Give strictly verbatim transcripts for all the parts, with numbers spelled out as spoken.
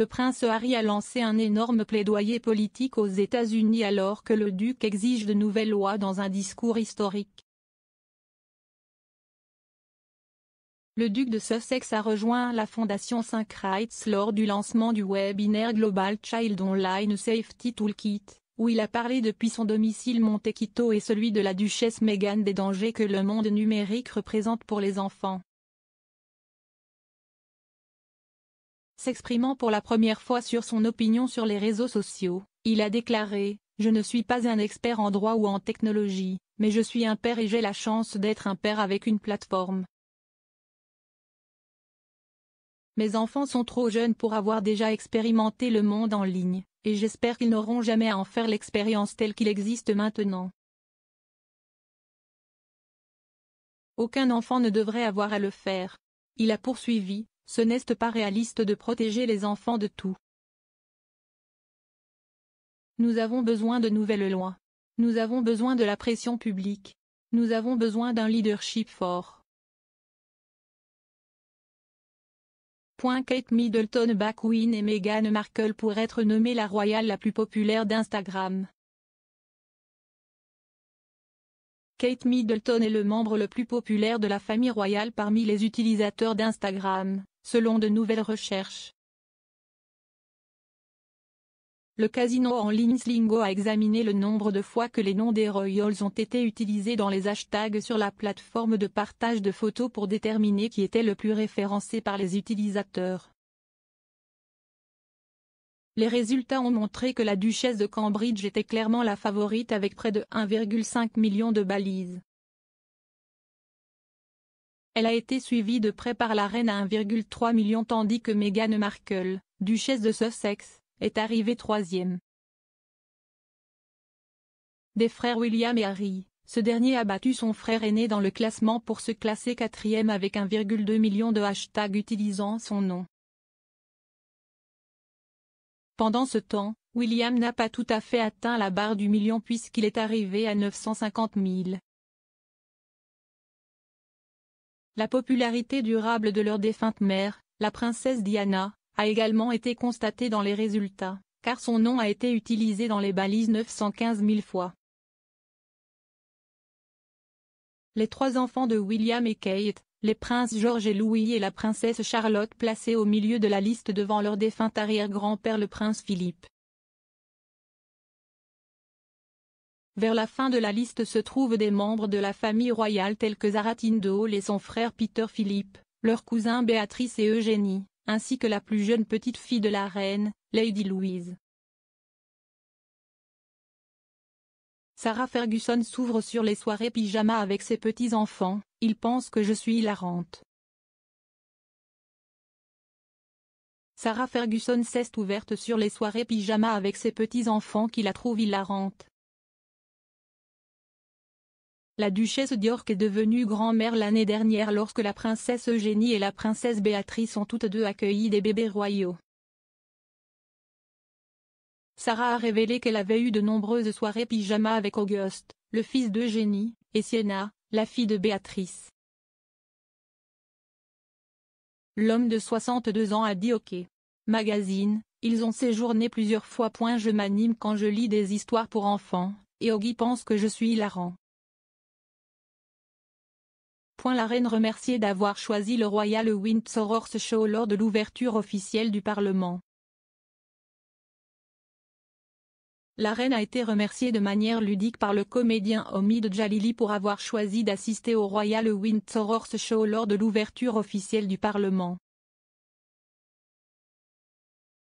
le prince Harry a lancé un énorme plaidoyer politique aux États-Unis alors que le duc exige de nouvelles lois dans un discours historique. Le duc de Sussex a rejoint la fondation cinq rights lors du lancement du webinaire Global Child Online Safety Toolkit, où il a parlé depuis son domicile Montecito et celui de la duchesse Meghan des dangers que le monde numérique représente pour les enfants. S'exprimant pour la première fois sur son opinion sur les réseaux sociaux, il a déclaré « Je ne suis pas un expert en droit ou en technologie, mais je suis un père et j'ai la chance d'être un père avec une plateforme. Mes enfants sont trop jeunes pour avoir déjà expérimenté le monde en ligne, et j'espère qu'ils n'auront jamais à en faire l'expérience telle qu'il existe maintenant. Aucun enfant ne devrait avoir à le faire. » Il a poursuivi. Ce n'est pas réaliste de protéger les enfants de tout. Nous avons besoin de nouvelles lois. Nous avons besoin de la pression publique. Nous avons besoin d'un leadership fort. Kate Middleton bat Queen et Meghan Markle pour être nommée la royale la plus populaire d'Instagram. Kate Middleton est le membre le plus populaire de la famille royale parmi les utilisateurs d'Instagram, selon de nouvelles recherches. Le casino en ligne Slingo a examiné le nombre de fois que les noms des royals ont été utilisés dans les hashtags sur la plateforme de partage de photos pour déterminer qui était le plus référencé par les utilisateurs. Les résultats ont montré que la duchesse de Cambridge était clairement la favorite avec près de un virgule cinq million de balises. Elle a été suivie de près par la reine à un virgule trois million tandis que Meghan Markle, duchesse de Sussex, est arrivée troisième. Des frères William et Harry, ce dernier a battu son frère aîné dans le classement pour se classer quatrième avec un virgule deux million de hashtags utilisant son nom. Pendant ce temps, William n'a pas tout à fait atteint la barre du million puisqu'il est arrivé à neuf cent cinquante mille. La popularité durable de leur défunte mère, la princesse Diana, a également été constatée dans les résultats, car son nom a été utilisé dans les balises neuf cent quinze mille fois. Les trois enfants de William et Kate, les princes George et Louis et la princesse Charlotte placés au milieu de la liste devant leur défunt arrière-grand-père le prince Philippe. Vers la fin de la liste se trouvent des membres de la famille royale tels que Zara Tindall et son frère Peter Philippe, leurs cousins Béatrice et Eugénie, ainsi que la plus jeune petite-fille de la reine, Lady Louise. Sarah Ferguson s'ouvre sur les soirées pyjama avec ses petits-enfants, ils pensent que je suis hilarante. Sarah Ferguson s'est ouverte sur les soirées pyjama avec ses petits-enfants qui la trouvent hilarante. La duchesse d'York est devenue grand-mère l'année dernière lorsque la princesse Eugénie et la princesse Béatrice ont toutes deux accueilli des bébés royaux. Sarah a révélé qu'elle avait eu de nombreuses soirées pyjama avec Auguste, le fils d'Eugénie, et Sienna, la fille de Béatrice. L'homme de soixante-deux ans a dit OK. Magazine, ils ont séjourné plusieurs fois. Je m'anime quand je lis des histoires pour enfants, et Oggy pense que je suis hilarant. La reine remerciée d'avoir choisi le Royal Windsor Horse Show lors de l'ouverture officielle du Parlement. La reine a été remerciée de manière ludique par le comédien Omid Djalili pour avoir choisi d'assister au Royal Windsor Horse Show lors de l'ouverture officielle du Parlement.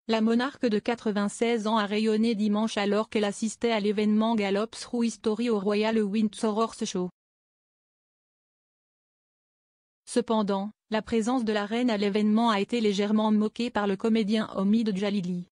La monarque de quatre-vingt-seize ans a rayonné dimanche alors qu'elle assistait à l'événement Gallops Through History au Royal Windsor Horse Show. Cependant, la présence de la reine à l'événement a été légèrement moquée par le comédien Omid Djalili.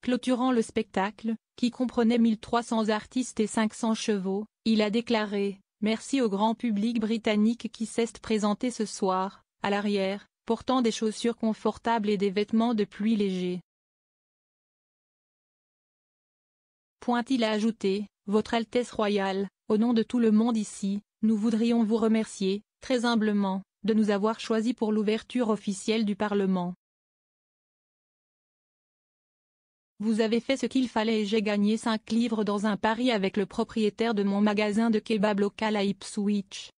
Clôturant le spectacle, qui comprenait mille trois cents artistes et cinq cents chevaux, il a déclaré « Merci au grand public britannique qui s'est présenté ce soir, à l'arrière, portant des chaussures confortables et des vêtements de pluie légers. » Il a ajouté « Votre Altesse royale, au nom de tout le monde ici, nous voudrions vous remercier, très humblement, de nous avoir choisis pour l'ouverture officielle du Parlement. Vous avez fait ce qu'il fallait et j'ai gagné cinq livres dans un pari avec le propriétaire de mon magasin de kebab local à Ipswich.